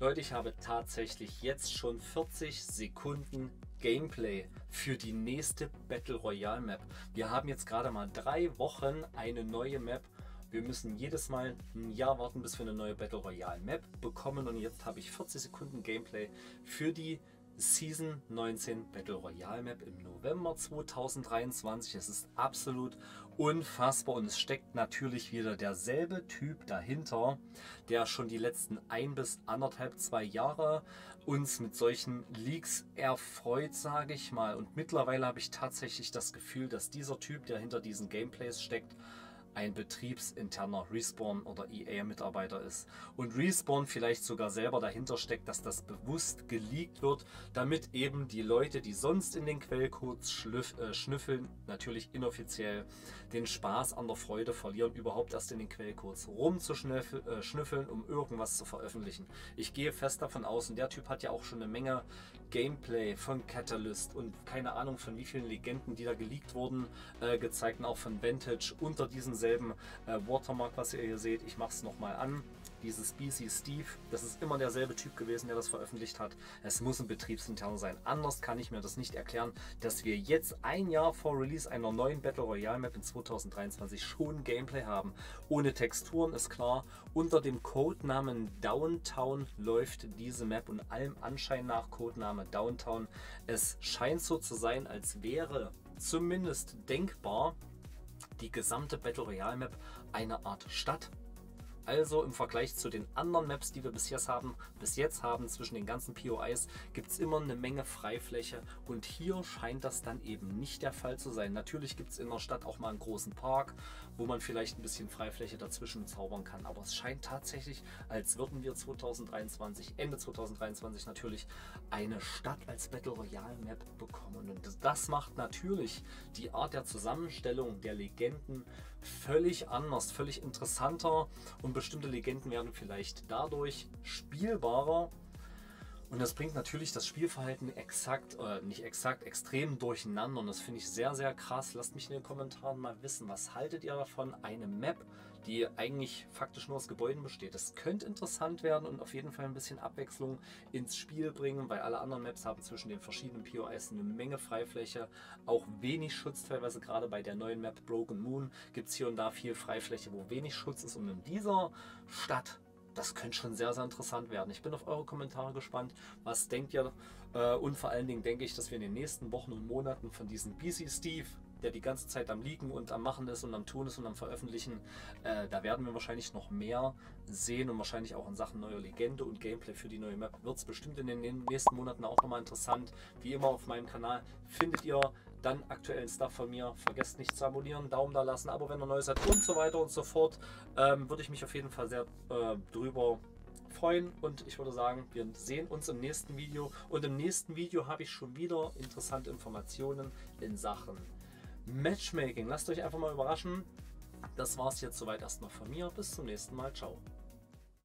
Leute, ich habe tatsächlich jetzt schon 40 Sekunden Gameplay für die nächste Battle Royale Map. Wir haben jetzt gerade mal 3 Wochen eine neue Map. Wir müssen jedes Mal ein Jahr warten, bis wir eine neue Battle Royale Map bekommen. Und jetzt habe ich 40 Sekunden Gameplay für die Season 19 Battle Royale Map im November 2023. Es ist absolut unfassbar und es steckt natürlich wieder derselbe Typ dahinter, der schon die letzten 1 bis 1,5, 2 Jahre uns mit solchen Leaks erfreut, sage ich mal. Und mittlerweile habe ich tatsächlich das Gefühl, dass dieser Typ, der hinter diesen Gameplays steckt, ein betriebsinterner Respawn oder EA-Mitarbeiter ist und Respawn vielleicht sogar selber dahinter steckt, dass das bewusst geleakt wird, damit eben die Leute, die sonst in den Quellcodes schnüffeln, natürlich inoffiziell den Spaß an der Freude verlieren, überhaupt erst in den Quellcodes rumzuschnüffeln, um irgendwas zu veröffentlichen. Ich gehe fest davon aus, und der Typ hat ja auch schon eine Menge Gameplay von Catalyst und keine Ahnung von wie vielen Legenden, die da geleakt wurden, gezeigt und auch von Vantage unter diesen selben Watermark, was ihr hier seht. Ich mache es nochmal an. Dieses BC Steve, das ist immer derselbe Typ gewesen, der das veröffentlicht hat. Es muss ein betriebsintern sein. Anders kann ich mir das nicht erklären, dass wir jetzt 1 Jahr vor Release einer neuen Battle Royale Map in 2023 schon Gameplay haben. Ohne Texturen, ist klar. Unter dem Codenamen Downtown läuft diese Map und allem Anschein nach Codename Downtown. Es scheint so zu sein, als wäre zumindest denkbar, die gesamte Battle Royale Map eine Art Stadt. Also im Vergleich zu den anderen Maps, die wir bis jetzt haben, zwischen den ganzen POIs, gibt es immer eine Menge Freifläche und hier scheint das dann eben nicht der Fall zu sein. Natürlich gibt es in der Stadt auch mal einen großen Park, wo man vielleicht ein bisschen Freifläche dazwischen zaubern kann, aber es scheint tatsächlich, als würden wir Ende 2023 natürlich eine Stadt als Battle Royale Map bekommen. Und das macht natürlich die Art der Zusammenstellung der Legenden völlig anders, völlig interessanter, und bestimmte Legenden werden vielleicht dadurch spielbarer und das bringt natürlich das Spielverhalten extrem durcheinander und das finde ich sehr, sehr krass. Lasst mich in den Kommentaren mal wissen, was haltet ihr davon? Eine Map, die eigentlich faktisch nur aus Gebäuden besteht. Das könnte interessant werden und auf jeden Fall ein bisschen Abwechslung ins Spiel bringen, weil alle anderen Maps haben zwischen den verschiedenen POIs eine Menge Freifläche, auch wenig Schutz teilweise. Gerade bei der neuen Map Broken Moon gibt es hier und da viel Freifläche, wo wenig Schutz ist, und in dieser Stadt, das könnte schon sehr, sehr interessant werden. Ich bin auf eure Kommentare gespannt. Was denkt ihr? Und vor allen Dingen denke ich, dass wir in den nächsten Wochen und Monaten von diesem BC Steve, der die ganze Zeit am Liegen und am Machen ist und am Tun ist und am Veröffentlichen, da werden wir wahrscheinlich noch mehr sehen und wahrscheinlich auch in Sachen neuer Legende und Gameplay für die neue Map wird es bestimmt in den nächsten Monaten auch nochmal interessant. Wie immer auf meinem Kanal findet ihr dann aktuellen Stuff von mir. Vergesst nicht zu abonnieren, Daumen da lassen, Abo, wenn ihr neu seid und so weiter und so fort. Würde ich mich auf jeden Fall sehr drüber freuen und ich würde sagen, wir sehen uns im nächsten Video. Und im nächsten Video habe ich schon wieder interessante Informationen in Sachen Matchmaking. Lasst euch einfach mal überraschen. Das war es jetzt soweit erstmal von mir. Bis zum nächsten Mal. Ciao.